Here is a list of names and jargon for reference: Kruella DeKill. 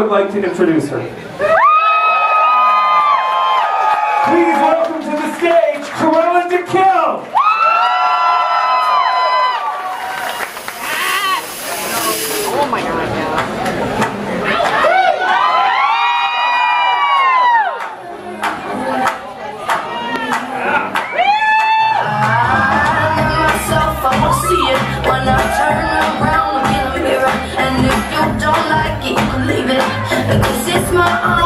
I would like to introduce her. Please welcome to the stage, Kruella DeKill! Oh my god, yeah. I myself, I won't see it when I turn around, look in the mirror, and if you don't like it, you can leave it. Cause it's my own.